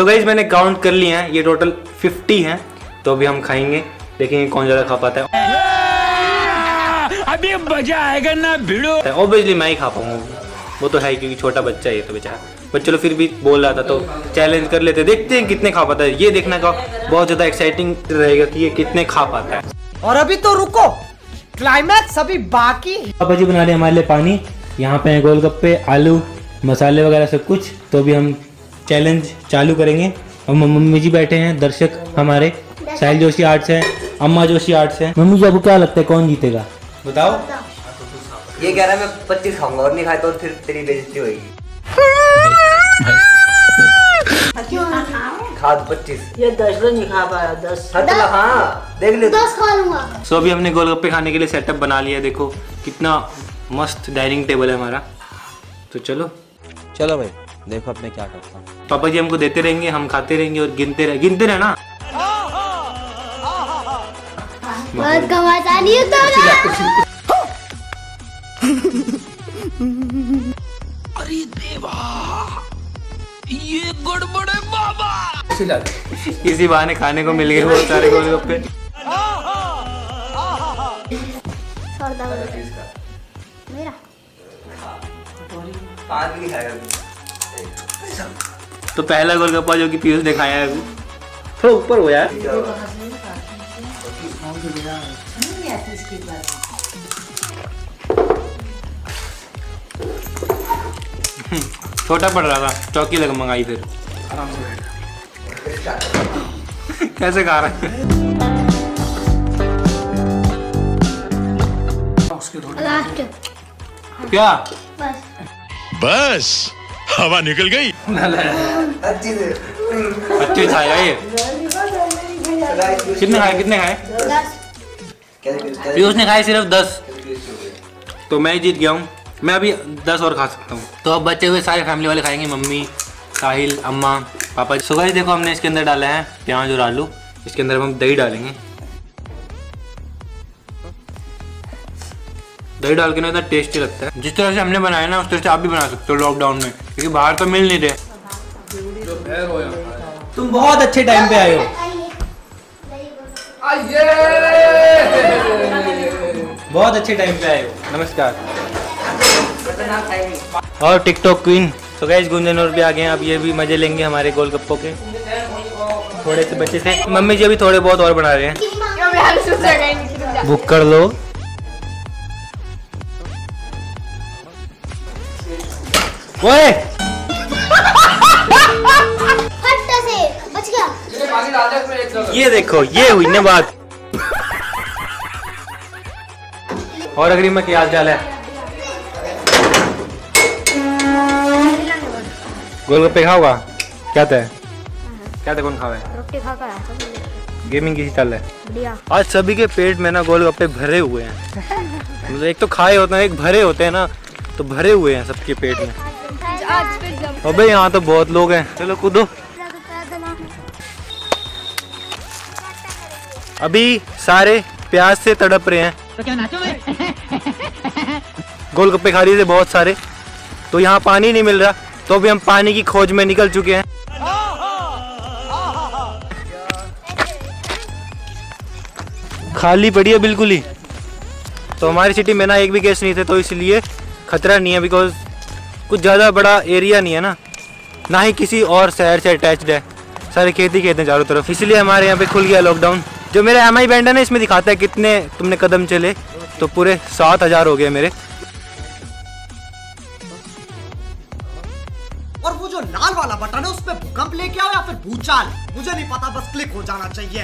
So guys मैंने count कर लिए हैं, ये टोटल 50 हैं। तो अभी हम खाएंगे, देखेंगे कौन ज़्यादा खा पाता है। अभी मजा आएगा ना भिड़ो। ऑब्वियसली मैं ही खा पाऊंगा, वो तो है क्योंकि छोटा बच्चा है तो बेचारा, बट चलो फिर भी बोल रहा था तो चैलेंज कर लेते, देखते हैं कितने खा पाता है। ये देखने का बहुत ज़्यादा एक्साइटिंग रहेगा कि ये कितने खा पाता है। और अभी तो रुको, क्लाइमैक्स अभी बाकी। पापा जी बना रहे हमारे लिए पानी, यहाँ पे है गोलगप्पे, आलू, मसाले वगैरह सब कुछ। तो अभी हम चैलेंज चालू करेंगे। और मम्मी जी बैठे हैं, दर्शक हमारे साहिल जोशी आर्ट्स हैं, अम्मा जोशी आर्ट्स हैं। मम्मी जी आपको क्या लगता है कौन जीतेगा बताओ? ये कह रहा है मैं 25 खाऊंगा और नहीं खाया तो फिर तेरी बेइज्जती होगी। खा 25, ये 10 नहीं खा पाया 10। हाँ देख ले 10 खा लूंगा। सो अभी हमने गोलगप्पे खाने के लिए सेटअप बना लिया, देखो कितना मस्त डाइनिंग टेबल है हमारा। तो चलो चलो भाई देखो अपने क्या करता हूँ। पापा जी हमको देते रहेंगे, हम खाते रहेंगे और गिनते रहे ना। अरे देवा ये गड़बड़े बाबा। इसी बहाने खाने को मिल गए वो सारे गोलगप्पे। तो पहला गोलगप्पा जो कि पीयूष ने खाया है, थोड़ा ऊपर हो यार। छोटा पड़ रहा था, चौकी लग मंगाई फिर। कैसे खा रहा है? क्या बस हवा निकल गई। अच्छे खाया ये। कितने खाए? पीयूष ने खाए सिर्फ 10, तो मैं जीत गया हूँ। मैं अभी 10 और खा सकता हूँ। तो अब बचे हुए सारे फैमिली वाले खाएंगे, मम्मी, साहिल, अम्मा, पापा। सो गाइस देखो हमने इसके अंदर डाला है प्याज और आलू, इसके अंदर हम दही डालेंगे। दही डाल के ना इतना टेस्टी लगता है। जिस तरह से हमने बनाया ना उस तरह से आप भी बना सकते हो लॉकडाउन में, क्योंकि बाहर तो मिल नहीं रहे। तुम बहुत अच्छे टाइम पे आए हो, बहुत अच्छे टाइम पे आए हो। नमस्कार। और टिकटॉक क्वीन। तो गाइस गुंजन और भी आ गए हैं, अब ये भी मजे लेंगे हमारे गोलगप्पों के। थोड़े से बचे थे, मम्मी जी अभी थोड़े बहुत और बना रहे हैं। बुक कर लो। ओए ये देखो, ये हुई ना बात। और अगली में क्या हाल है? गोलगप्पे खाओगा क्या ते? कौन खावे? रोटी खाकर गेमिंग किसी चल है। आज सभी के पेट में ना गोलगप्पे भरे हुए हैं। मतलब एक तो खाए होते हैं, एक भरे होते हैं ना, तो भरे हुए हैं सबके पेट में। अबे यहाँ तो बहुत लोग हैं, चलो कूदो। अभी सारे प्याज से तड़प रहे हैं, गोलगप्पे खा रही थे बहुत सारे। तो यहाँ पानी नहीं मिल रहा, तो भी हम पानी की खोज में निकल चुके हैं। खाली पड़ी है बिल्कुल ही। तो हमारी सिटी में ना एक भी केस नहीं थे, तो इसलिए खतरा नहीं है, बिकॉज कुछ ज़्यादा बड़ा एरिया नहीं है ना, ना ही किसी और शहर से अटैच्ड है। सारे खेती खेत हैं चारों तरफ, इसलिए हमारे यहाँ पे खुल गया लॉकडाउन। जो मेरा MI बैंड है ना, इसमें दिखाता है कितने तुमने कदम चले, तो पूरे 7000 हो गए मेरे। और वो जो लाल वाला बटन है उसपे भूकंप लेके आओ या फिर भूचाल, मुझे नहीं पता, बस क्लिक हो जाना चाहिए।